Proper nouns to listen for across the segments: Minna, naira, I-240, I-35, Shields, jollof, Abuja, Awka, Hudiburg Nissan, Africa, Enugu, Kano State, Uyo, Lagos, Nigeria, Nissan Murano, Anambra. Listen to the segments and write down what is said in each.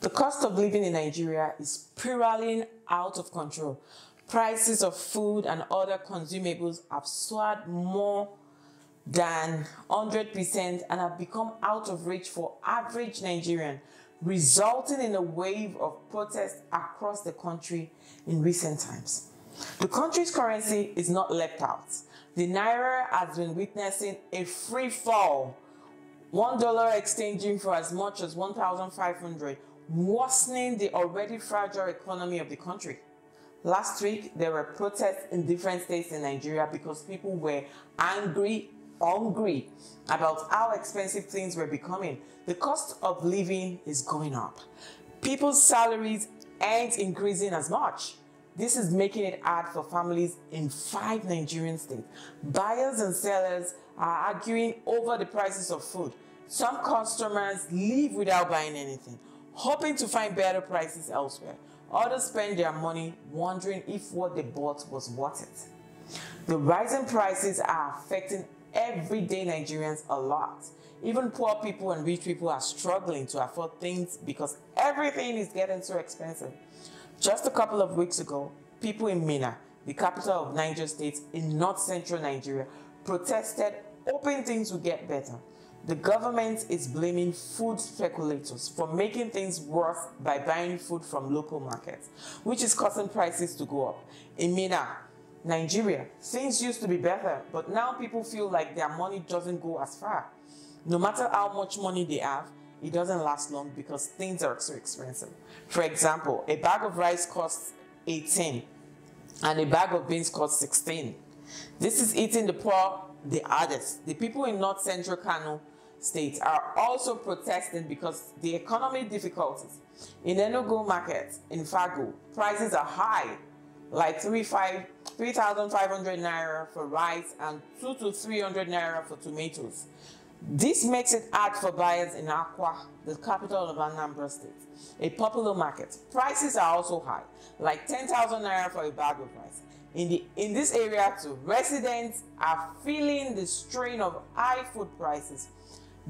The cost of living in Nigeria is spiraling out of control. Prices of food and other consumables have soared more than 100% and have become out of reach for average Nigerian, resulting in a wave of protests across the country in recent times. The country's currency is not left out. The naira has been witnessing a free fall, $1 exchanging for as much as 1,500, worsening the already fragile economy of the country. Last week, there were protests in different states in Nigeria because people were hungry about how expensive things were becoming. The cost of living is going up. People's salaries aren't increasing as much. This is making it hard for families in 5 Nigerian states. Buyers and sellers are arguing over the prices of food. Some customers leave without buying anything, hoping to find better prices elsewhere. Others spend their money wondering if what they bought was worth it. The rising prices are affecting everyday Nigerians a lot. Even poor people and rich people are struggling to afford things because everything is getting so expensive. Just a couple of weeks ago, people in Minna, the capital of Niger State in north-central Nigeria, protested, hoping things would get better. The government is blaming food speculators for making things worse by buying food from local markets, which is causing prices to go up. In Minna, Nigeria, things used to be better, but now people feel like their money doesn't go as far. No matter how much money they have, it doesn't last long because things are so expensive. For example, a bag of rice costs 18 and a bag of beans costs 16. This is eating the poor the hardest. The people in north-central Kano State are also protesting because the economic difficulties. In Enugu market, in Fago, prices are high, like 3,500 naira for rice and 200 to 300 naira for tomatoes. This makes it hard for buyers in Awka, the capital of Anambra State, a popular market. Prices are also high, like 10,000 naira for a bag of rice. In this area too, residents are feeling the strain of high food prices.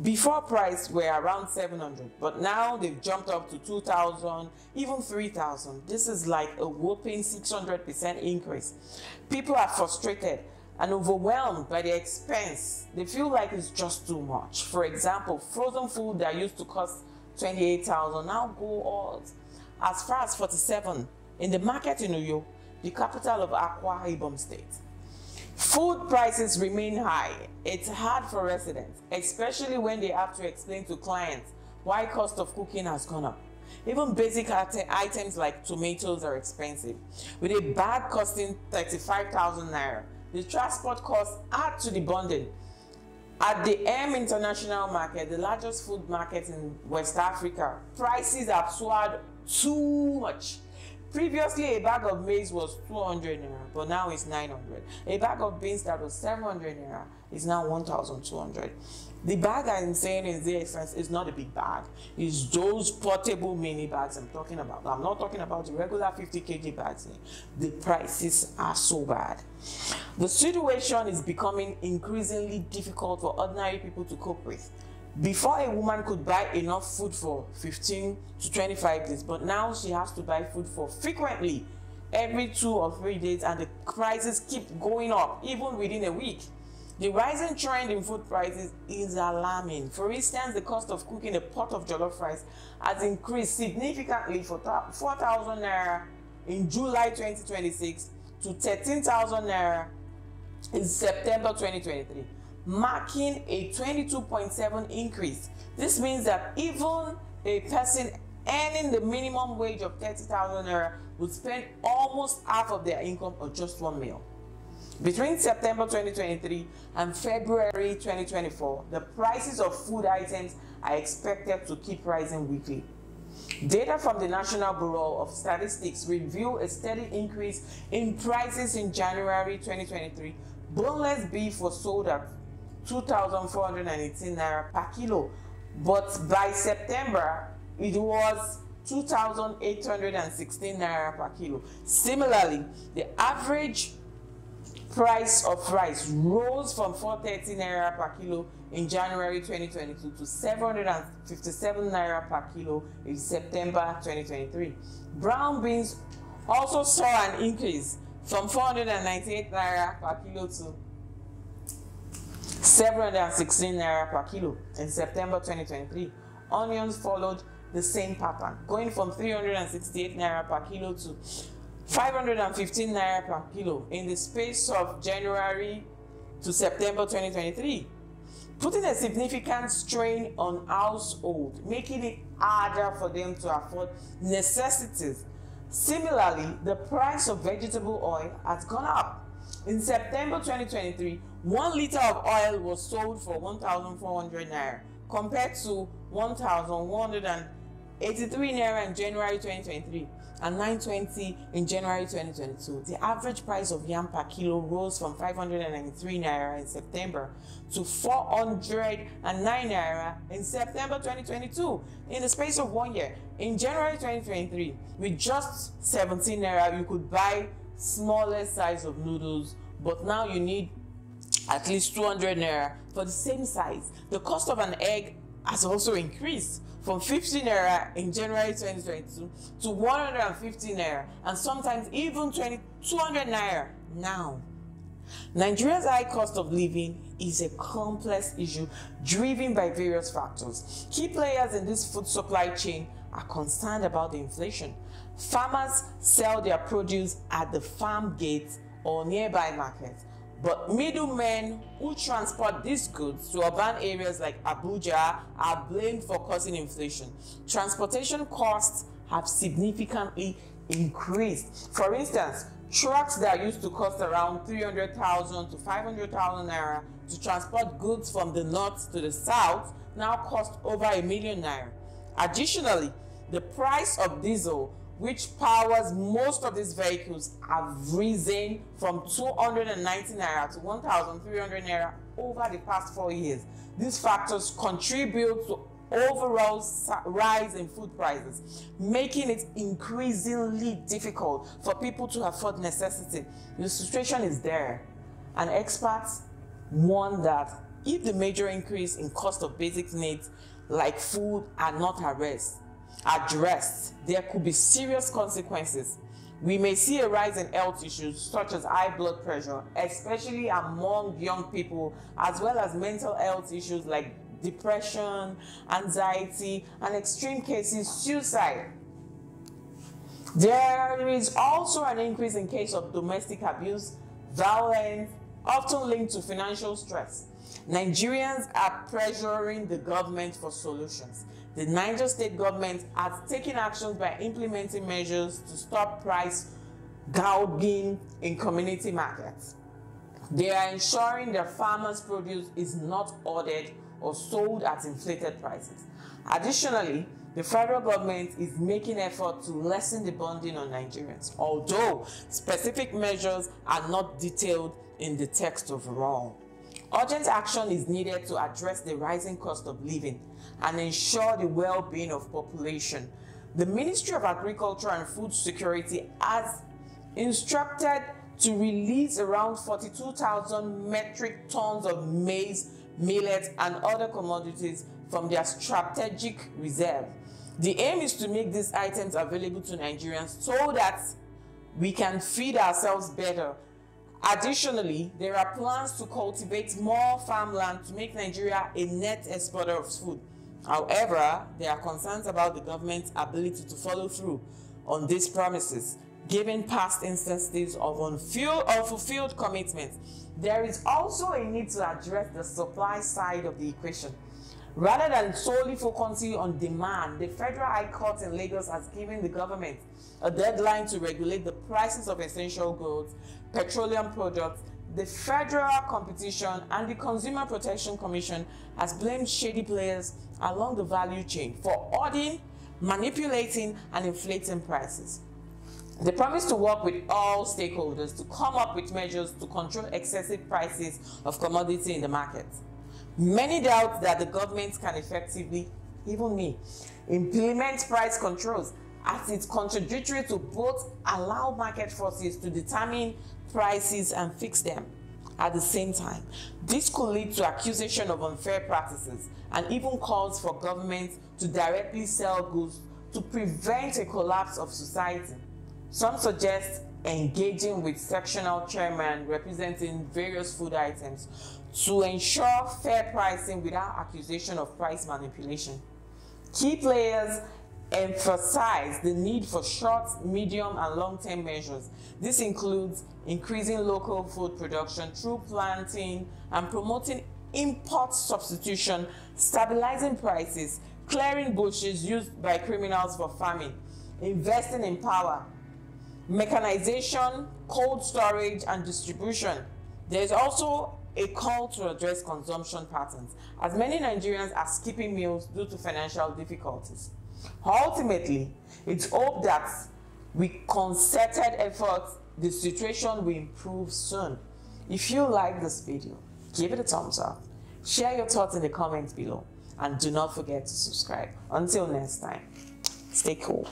Before, prices were around 700, but now they've jumped up to 2,000, even 3,000. This is like a whopping 600% increase. People are frustrated and overwhelmed by the expense. They feel like it's just too much. For example, frozen food that used to cost 28,000 now go as far as 47 in the market in Uyo, the capital of Akwa Ibom State. Food prices remain high. It's hard for residents, especially when they have to explain to clients why cost of cooking has gone up. Even basic items like tomatoes are expensive, with a bag costing 35,000 naira. The transport costs add to the bundle. At the M International Market, the largest food market in West Africa, prices have soared too much. Previously, a bag of maize was 200 naira, but now it's 900. A bag of beans that was 700 naira is now 1,200. The bag I'm saying is the essence is not a big bag. It's those portable mini bags I'm talking about. I'm not talking about the regular 50 kg bags. The prices are so bad. The situation is becoming increasingly difficult for ordinary people to cope with. Before, a woman could buy enough food for 15 to 25 days, but now she has to buy food for frequently every 2 or 3 days, and the prices keep going up even within a week. The rising trend in food prices is alarming. For instance, the cost of cooking a pot of jollof rice has increased significantly from 4,000 naira in July 2026 to 13,000 naira in September 2023. Marking a 22.7% increase. This means that even a person earning the minimum wage of 30,000 naira would spend almost half of their income on just one meal. Between September 2023 and February 2024, the prices of food items are expected to keep rising weekly. Data from the National Bureau of Statistics reveal a steady increase in prices in January 2023. Boneless beef was sold at 2,418 naira per kilo, but by September it was 2,816 naira per kilo. Similarly, the average price of rice rose from 430 naira per kilo in January 2022 to 757 naira per kilo in September 2023. Brown beans also saw an increase from 498 naira per kilo to 716 naira per kilo in September 2023. Onions followed the same pattern, going from 368 naira per kilo to 515 naira per kilo in the space of January to September 2023, putting a significant strain on households, making it harder for them to afford necessities. Similarly, the price of vegetable oil has gone up. In September 2023, 1 liter of oil was sold for 1,400 naira compared to 1,183 naira in January 2023 and 920 in January 2022. The average price of yam per kilo rose from 593 naira in September to 409 naira in September 2022 in the space of 1 year. In January 2023, with just 17 naira, you could buy smaller size of noodles, but now you need at least 200 naira for the same size. The cost of an egg has also increased from 50 naira in January 2022 to 150 naira and sometimes even 200 naira now. Nigeria's high cost of living is a complex issue driven by various factors. Key players in this food supply chain are concerned about the inflation. Farmers sell their produce at the farm gate or nearby markets, but middlemen who transport these goods to urban areas like Abuja are blamed for causing inflation. Transportation costs have significantly increased. For instance, trucks that used to cost around 300,000 to 500,000 naira to transport goods from the north to the south now cost over 1 million naira. Additionally, the price of diesel, which powers most of these vehicles, have risen from 290 naira to 1,300 naira over the past 4 years. These factors contribute to overall rise in food prices, making it increasingly difficult for people to afford necessity. The situation is there, and experts warn that if the major increase in cost of basic needs like food are not addressed, there could be serious consequences. We may see a rise in health issues such as high blood pressure, especially among young people, as well as mental health issues like depression, anxiety, and extreme cases, suicide. There is also an increase in cases of domestic abuse, violence, often linked to financial stress. Nigerians are pressuring the government for solutions. The Niger State government has taken actions by implementing measures to stop price gouging in community markets. They are ensuring that farmers' produce is not ordered or sold at inflated prices. Additionally, the federal government is making effort to lessen the burden on Nigerians, although specific measures are not detailed in the text overall. Urgent action is needed to address the rising cost of living and ensure the well-being of population. The Ministry of Agriculture and Food Security has instructed to release around 42,000 metric tons of maize, millet, and other commodities from their strategic reserve. The aim is to make these items available to Nigerians so that we can feed ourselves better. Additionally, there are plans to cultivate more farmland to make Nigeria a net exporter of food. However, there are concerns about the government's ability to follow through on these promises, given past instances of unfulfilled commitments. There is also a need to address the supply side of the equation. Rather than solely focusing on demand, the Federal High Court in Lagos has given the government a deadline to regulate the prices of essential goods, petroleum products. The Federal Competition and the Consumer Protection Commission has blamed shady players along the value chain for hoarding, manipulating, and inflating prices. They promised to work with all stakeholders to come up with measures to control excessive prices of commodity in the market. Many doubt that the government can effectively even me, implement price controls as it's contradictory to both allow market forces to determine prices and fix them. At the same time, this could lead to accusation of unfair practices and even calls for governments to directly sell goods to prevent a collapse of society. Some suggest engaging with sectional chairmen representing various food items to ensure fair pricing without accusation of price manipulation. Key players emphasize the need for short, medium, and long-term measures. This includes increasing local food production through planting and promoting import substitution, stabilizing prices, clearing bushes used by criminals for farming, investing in power, mechanization, cold storage, and distribution. There is also a call to address consumption patterns, as many Nigerians are skipping meals due to financial difficulties. Ultimately, it's hoped that with concerted efforts, the situation will improve soon. If you like this video, give it a thumbs up, share your thoughts in the comments below, and do not forget to subscribe. Until next time, stay cool.